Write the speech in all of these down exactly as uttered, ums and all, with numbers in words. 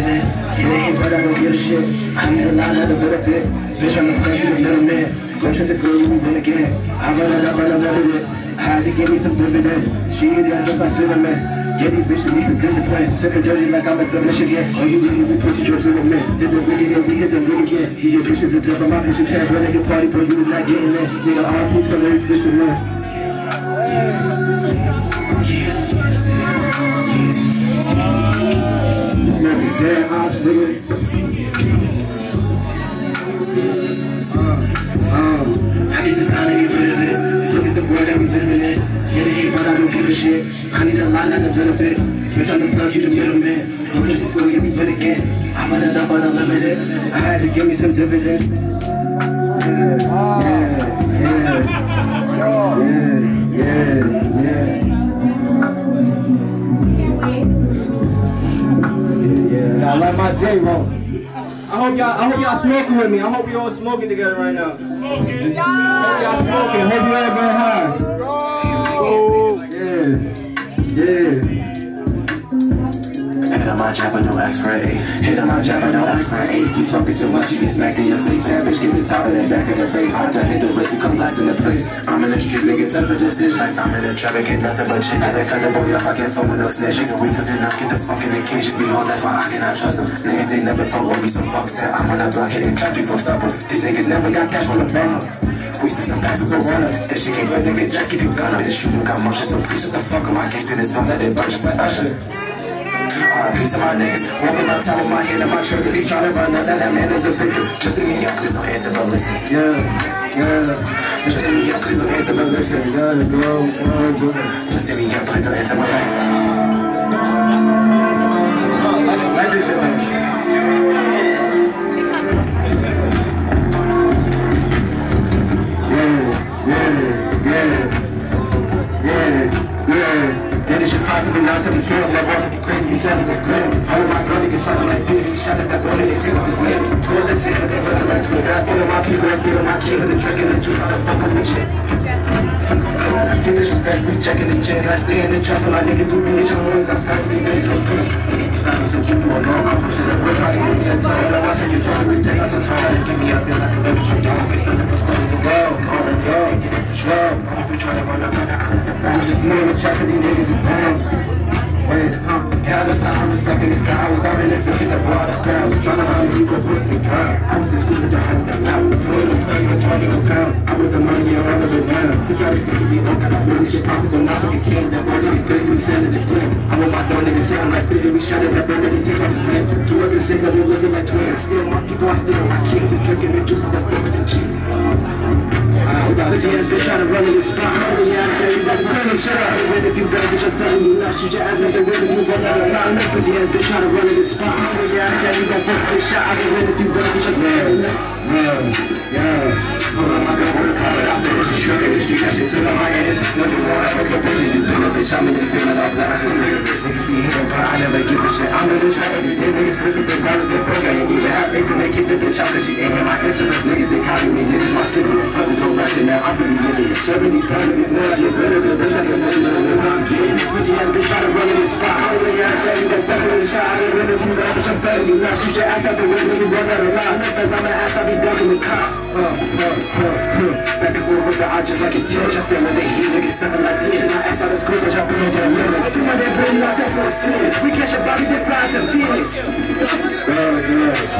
بده يلاقي بلده ويرشد حمل على البرد بيجا متقيد بنرمي وشد الدنيا بلقاه عمل لا بلا بلد حالي جميس الدربدس شيد يهدف السلمة جديد بيش تديس الدرسفات سنة جاري لا كامل ترمشي جاه ويجب أن يزيد بروسيجور سلمة تدرب بيجي نبيه تدرب جاه هي بيش تدرب ما بيش تشاف ولا جباري بيجي لا جاه نيجا عاطف سلمة بيش الله Yeah, absolutely. I need the dollar to get rid of it. Look at the world that we living in. Yeah, they hate, but I don't give a shit. I need a lot of development. Bitch, I'm the plug, you the middleman. I'm gonna just go get me good again. I'm running up on unlimited. I had to give me some dividends. Yeah, yeah, yeah, yeah, yeah, yeah. I like my J-Roll. I hope y'all, I hope y'all smoking with me. I hope you all smoking together right now. Smoking. Yeah. I hope y'all smoking. I hope you all going high. Oh. Yeah. Yeah. Hit on my chopper, don't ask for eight. Hit on my chopper, don't ask for eight. You talking too much, you get smacked in your face. That bitch get the top of the back of the face. I done hit the wrist and come last in the place. I'm in the street, niggas up for this dish. Like I'm in the traffic, get nothing but shit. I done cut the boy off, I can't fuck with no snitch. She's a weak cooking up, get the fuck in the cage. Behold, that's why I cannot trust them. Niggas, they never fuck with me, so fuck that. I'm on a block, hitting trap before supper. These niggas never got cash on the bank. We still some packs, we gon' run up. This shit ain't real, nigga, just keep you gunner. This shooting got motion, so please shut the fuck up. I can't do this, don't let it burn just like Usher. Piece of my niggas, walking on top of my hand and my trigger. They tryna run out that that man is a victim. Just in me up, please don't answer but listen. Yeah, yeah. Just in me up, please don't answer but listen. Yeah, yeah. Just in me up, please don't answer but listen. I like this shit, man. Yeah, yeah, yeah, yeah. That is impossible now to be killed. That was to be crazy, we sounded like grim. How my girl niggas sounded like this? We shot at that boy, they took off his limbs. Pull this in, they brother like twins. I steal my people, I steal my kids. The drink and the juice, how the fuck with the shit? Get disrespect, we checking the chin. I stay in the trust, all my niggas do me. Each other ones outside, we niggas go through. It's not so keep you alone. I'm pushing the whip, I ain't even tired. I'm watching you trying to take out the time. Get me out there like a little drunk dog. It's not the first time in the world. All the girls, get in the truck. I'll be trying to run up, like I'm in the back. I'm just moving the track of these niggas. Bounds. Wait, huh? Yeah, I just thought I was stuck in the car. I was out in the field in the water. I was trying to find people with me. I was just with the hands that loud. Doing a thing with twenty pounds. I with the money around the banana. You gotta think of me, don't gotta win. This shit possible now, but you can't. That boy's like crazy, we send it to Glenn. I want my dog niggas sound like fifty. We shot at that brother, they take off his lips. Two of the sick, they're looking like twins. I steal my people, I steal my kids. They're drinking the juice, they're fucking the cheese. This ass bitch try to run in the spot. I'm the ass bitch, you better turn this shit up. Even if you bad bitch, I'm telling you not. Shoot your ass like the way that you run out of line. This ass bitch try to run in the spot. I'm the ass bitch, you better fuck this shot. Even if you bad bitch, I'm telling you not. Yeah, yeah. Hold on, I got work hard. I finish the shirt in the street. I should turn on my ass. No, you won't ever come with me. You been a bitch, I'm in the feeling of blast. Niggas be hitting, but I never give a shit. I'm in the trap every day. Niggas prison, they promise they break. I ain't even have things and they keep the bitch out. Cause she ain't in my interest. Niggas, they copy me. Niggas, my sibling, my cousin, don't rush it. Now I'm really living, serving these families now. Get rid of the bitch like a little bit of I'm getting. Pussy ass bitch trying to run in this spot. I only ass that you gon' fuck with a shot. I ain't rid of you, that bitch I'm selling you now. Shoot your ass out the way when you run out of line. Cause I'm an ass, I be ducking the cops. Uh, uh, uh, uh. Back and forth with the eye just like a tinge. I stand with the heat, nigga, something like this. My ass out of school, but y'all be on their limits. I see why they bring out there for a sin. We catch your body, they fly to Phoenix. Oh, yeah.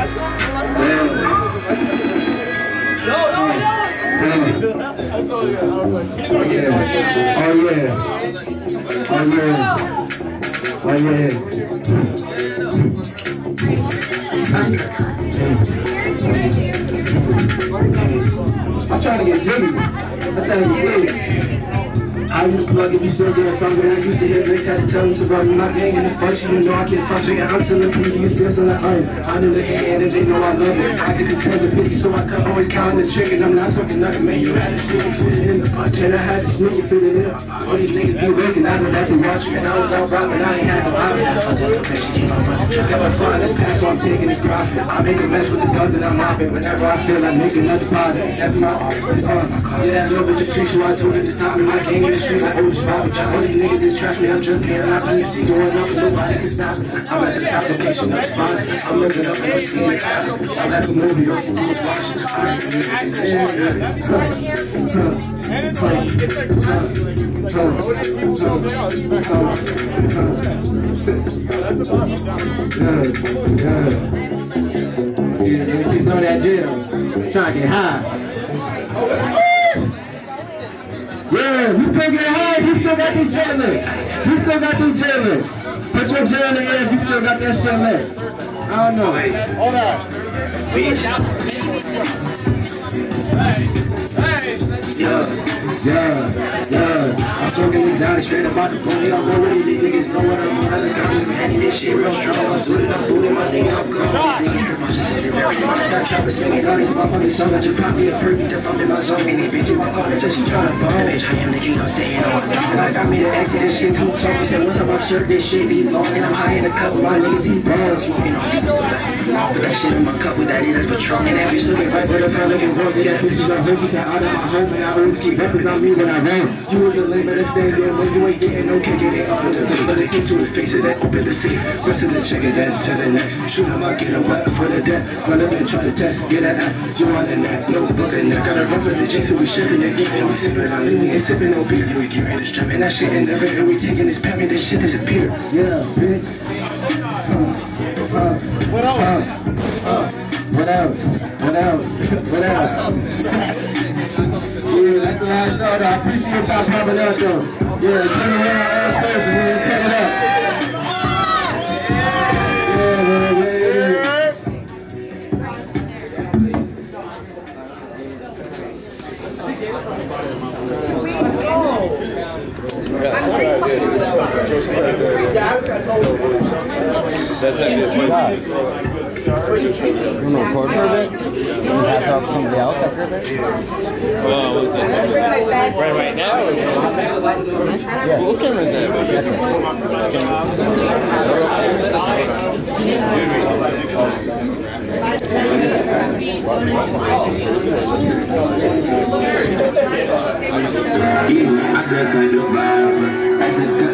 No, no, no. Oh yeah, oh yeah, oh yeah, oh yeah. I'm trying to get jiggy. I'm trying to get jiggy. I would plug if you still get from me. I used to hear Drake had to tell him to run. You my gang in the function, you know I can't function. And I'm still in peace, you still still at ice. I knew the hand and they know I love it. I get the tell the bitch, so I can always count the chicken. I'm not talking nothing, man. You had to sneak and fit it in the punch. And I had to sneak and fit it in. All these niggas be working, I know that they watching. And I was out robbing, I ain't had no option. I fucked up, bitch, she came out front. Trick out my front, let's pass, so I'm taking this profit. I make a mess with the gun that I'm mopping. Whenever I feel, I make another deposit. Except my arm, it's on. Yeah, that little bitch of treat you, I told her to top me. My gang in the street. street, I always pop. All these niggas is trapped me, I'm just being out. When you see going up, nobody can stop me. I'm at the top location, I'm spotted. I'm living up in the street. I'm at the movie, I'm watching. I'm She's on that gym, trying to get high. Yeah, we still get high, we still got them jelly. We still got them jelly. Put your jelly in, you still got that shit left. I don't know. Hey, hold on. Hey, hey. Yeah, yeah, yeah. I'm smoking exotic, straight up out the pony. I'm already, these niggas know what I'm on. I just got this man and this shit real strong. I swear that I'm booting my thing, I'm gone. Stop singing all these motherfucking songs that you pop me a perfect if I'm in my zone. And they pick you up on it, so she tryna bone. That bitch, I am the king, I'm saying all that. And I got me to exit this shit too tall. He said, what about shirt? This shit be long. And I'm high in the cup with my niggas, he brown. Smoking on these niggas. Put that shit in my cup with that, that's Patron. And that bitch looking right where the fan looking wrong. Yeah, that bitch is a rookie that out of my home. And I always keep rappers on me when I run. You was a lame, but I'm staying there. When you ain't getting no kick, it ain't off of the bitch. But they get to his face and then open the safe. Go to the check and then to the next. Shoot him, I get him wet for the death. Run up and try to get at that, you on the net, no book in that. Gotta run for the J, so we shifting the game. And we sippin' on lean, ain't sippin' no beer. We keepin' the strap and that shit in the red. And we taking this pack and this shit disappear. Yeah, bitch. Uh, uh, what else? Uh, uh, what else? What else? What else? Yeah, that's the last show, though. I appreciate y'all poppin' out, though. Yeah, give me one ass first and we'll take it up. Yeah, yeah, yeah. That's actually a you know, record for a bit? You can pass off somebody else after a bit? Well, was it? Right, right now? Yeah. Those cameras there. Yeah, I got kind of vibe. I